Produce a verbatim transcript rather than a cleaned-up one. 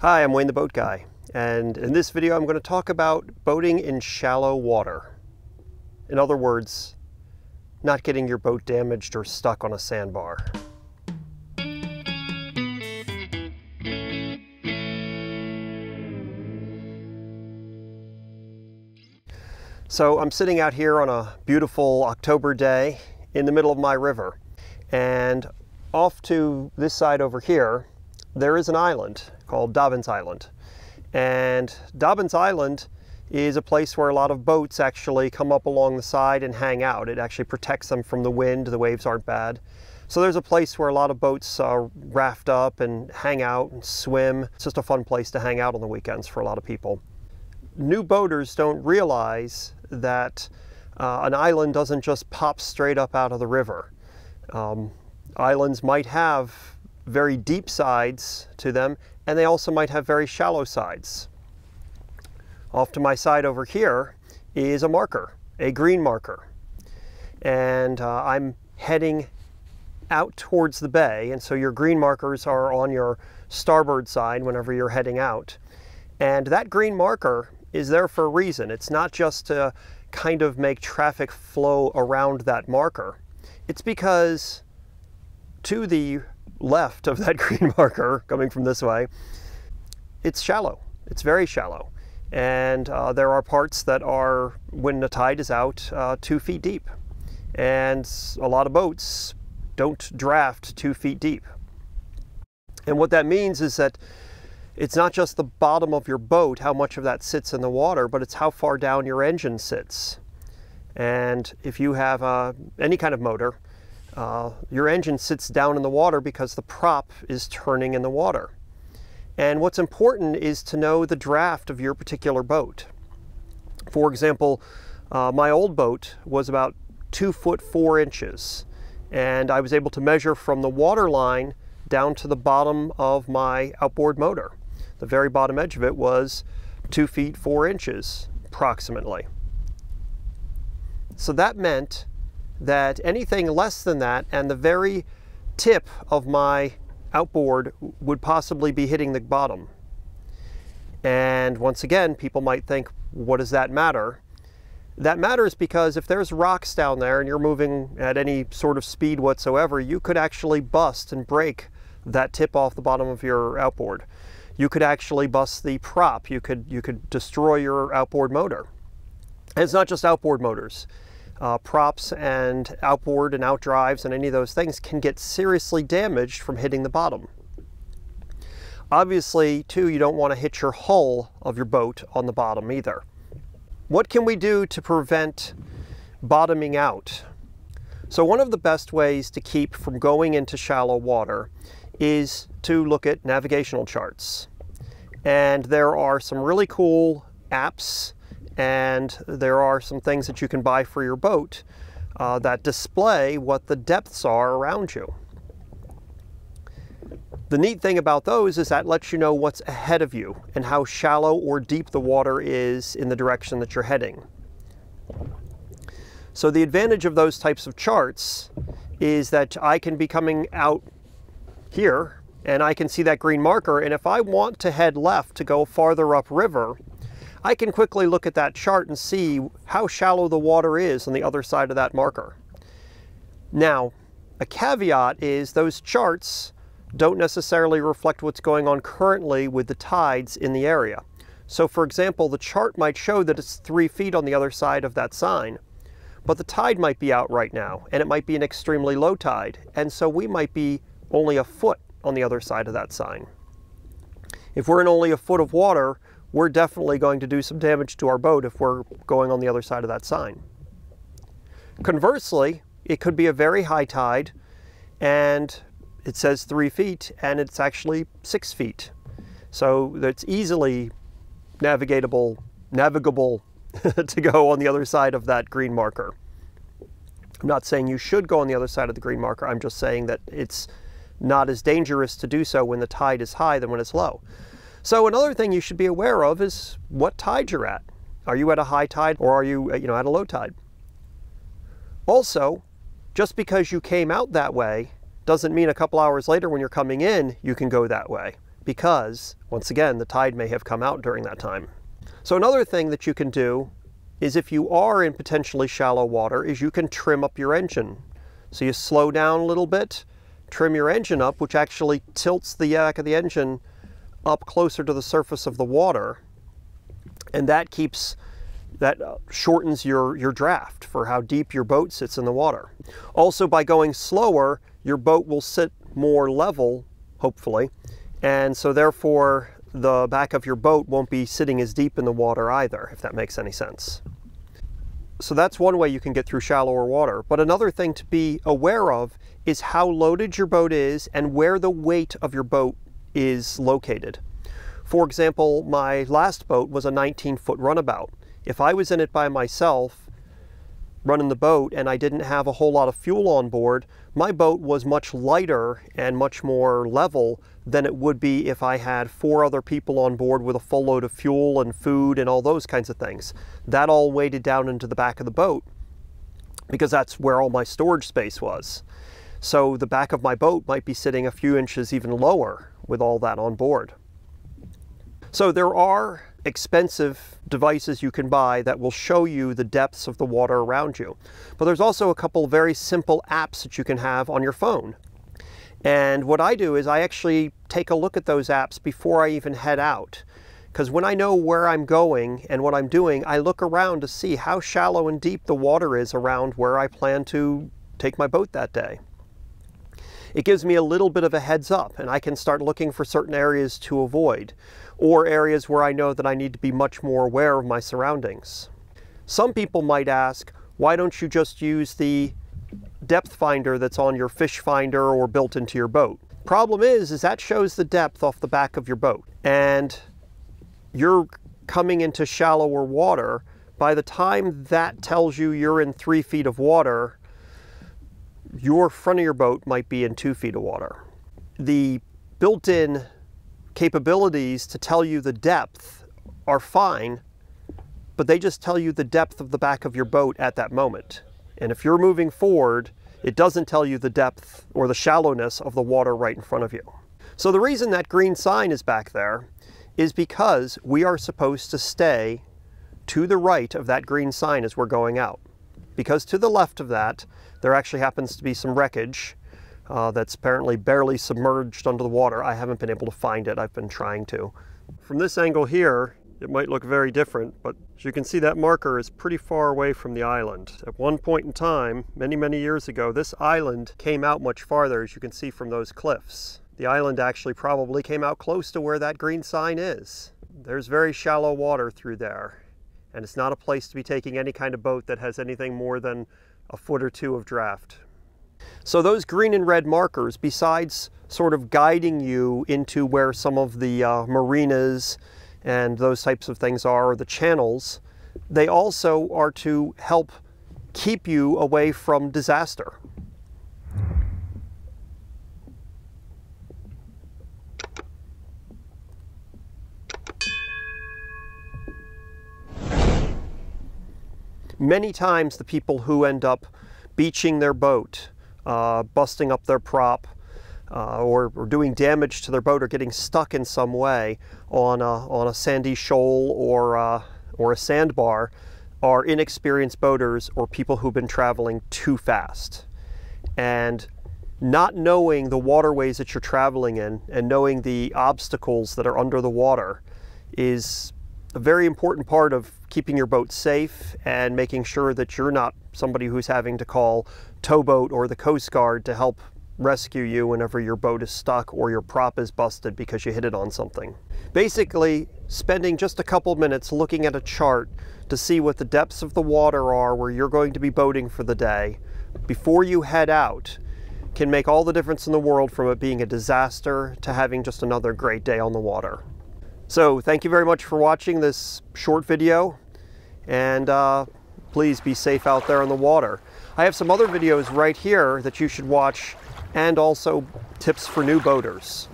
Hi, I'm Wayne the Boat Guy, and in this video I'm going to talk about boating in shallow water. In other words, not getting your boat damaged or stuck on a sandbar. So I'm sitting out here on a beautiful October day in the middle of my river, and off to this side over here there is an island called Dobbins Island. And Dobbins Island is a place where a lot of boats actually come up along the side and hang out. It actually protects them from the wind. The waves aren't bad. So there's a place where a lot of boats uh, raft up and hang out and swim. It's just a fun place to hang out on the weekends for a lot of people. New boaters don't realize that uh, an island doesn't just pop straight up out of the river. Um, islands might have very deep sides to them, and they also might have very shallow sides. Off to my side over here is a marker, a green marker. And uh, I'm heading out towards the bay, and so your green markers are on your starboard side whenever you're heading out. And that green marker is there for a reason. It's not just to kind of make traffic flow around that marker. It's because to the left of that green marker, coming from this way, it's shallow. It's very shallow. And uh, there are parts that are, when the tide is out, uh, two feet deep. And a lot of boats don't draft two feet deep. And what that means is that it's not just the bottom of your boat, how much of that sits in the water, but it's how far down your engine sits. And if you have uh, any kind of motor, Uh, your engine sits down in the water because the prop is turning in the water. And what's important is to know the draft of your particular boat. For example, uh, my old boat was about two foot four inches, and I was able to measure from the water line down to the bottom of my outboard motor. The very bottom edge of it was two feet four inches approximately. So that meant that anything less than that and the very tip of my outboard would possibly be hitting the bottom. And once again, people might think, what does that matter? That matters because if there's rocks down there and you're moving at any sort of speed whatsoever, you could actually bust and break that tip off the bottom of your outboard. You could actually bust the prop. You could, you could destroy your outboard motor. And it's not just outboard motors. Uh, props and outboard and out drives and any of those things can get seriously damaged from hitting the bottom. Obviously, too, you don't want to hit your hull of your boat on the bottom either. What can we do to prevent bottoming out? So one of the best ways to keep from going into shallow water is to look at navigational charts. And there are some really cool apps, and there are some things that you can buy for your boat uh, that display what the depths are around you. The neat thing about those is that lets you know what's ahead of you and how shallow or deep the water is in the direction that you're heading. So the advantage of those types of charts is that I can be coming out here and I can see that green marker, and if I want to head left to go farther upriver, I can quickly look at that chart and see how shallow the water is on the other side of that marker. Now, a caveat is those charts don't necessarily reflect what's going on currently with the tides in the area. So for example, the chart might show that it's three feet on the other side of that sign, but the tide might be out right now, and it might be an extremely low tide, and so we might be only a foot on the other side of that sign. If we're in only a foot of water, we're definitely going to do some damage to our boat if we're going on the other side of that sign. Conversely, it could be a very high tide and it says three feet and it's actually six feet. So that's easily navigatable, navigable to go on the other side of that green marker. I'm not saying you should go on the other side of the green marker. I'm just saying that it's not as dangerous to do so when the tide is high than when it's low. So another thing you should be aware of is what tide you're at. Are you at a high tide or are you, you know, at a low tide? Also, just because you came out that way doesn't mean a couple hours later when you're coming in, you can go that way, because, once again, the tide may have come out during that time. So another thing that you can do is, if you are in potentially shallow water, is you can trim up your engine. So you slow down a little bit, trim your engine up, which actually tilts the back of the engine up closer to the surface of the water, and that keeps that shortens your your draft for how deep your boat sits in the water. Also, by going slower, your boat will sit more level, hopefully, and so therefore the back of your boat won't be sitting as deep in the water either, if that makes any sense. So that's one way you can get through shallower water. But another thing to be aware of is how loaded your boat is and where the weight of your boat is located. For example, my last boat was a nineteen foot runabout. If I was in it by myself, running the boat, and I didn't have a whole lot of fuel on board, my boat was much lighter and much more level than it would be if I had four other people on board with a full load of fuel and food and all those kinds of things. That all weighted down into the back of the boat because that's where all my storage space was. So the back of my boat might be sitting a few inches even lower with all that on board. So there are expensive devices you can buy that will show you the depths of the water around you. But there's also a couple very simple apps that you can have on your phone. And what I do is I actually take a look at those apps before I even head out. Because when I know where I'm going and what I'm doing, I look around to see how shallow and deep the water is around where I plan to take my boat that day. It gives me a little bit of a heads up, and I can start looking for certain areas to avoid, or areas where I know that I need to be much more aware of my surroundings. Some people might ask, why don't you just use the depth finder that's on your fish finder or built into your boat? Problem is, is that shows the depth off the back of your boat, and you're coming into shallower water. By the time that tells you you're in three feet of water, your front of your boat might be in two feet of water. The built-in capabilities to tell you the depth are fine, but they just tell you the depth of the back of your boat at that moment. And if you're moving forward, it doesn't tell you the depth or the shallowness of the water right in front of you. So the reason that green sign is back there is because we are supposed to stay to the right of that green sign as we're going out. Because to the left of that, there actually happens to be some wreckage uh, that's apparently barely submerged under the water. I haven't been able to find it. I've been trying to. From this angle here, it might look very different, but as you can see, that marker is pretty far away from the island. At one point in time, many, many years ago, this island came out much farther, as you can see from those cliffs. The island actually probably came out close to where that green sign is. There's very shallow water through there, and it's not a place to be taking any kind of boat that has anything more than a foot or two of draft. So those green and red markers, besides sort of guiding you into where some of the uh, marinas and those types of things are, or the channels, they also are to help keep you away from disaster. Many times the people who end up beaching their boat, uh, busting up their prop, uh, or, or doing damage to their boat, or getting stuck in some way on a, on a sandy shoal or, uh, or a sandbar, are inexperienced boaters or people who've been traveling too fast. And not knowing the waterways that you're traveling in and knowing the obstacles that are under the water is a very important part of keeping your boat safe and making sure that you're not somebody who's having to call towboat or the Coast Guard to help rescue you whenever your boat is stuck or your prop is busted because you hit it on something. Basically, spending just a couple minutes looking at a chart to see what the depths of the water are where you're going to be boating for the day before you head out can make all the difference in the world, from it being a disaster to having just another great day on the water. So thank you very much for watching this short video, and uh, please be safe out there on the water. I have some other videos right here that you should watch, and also tips for new boaters.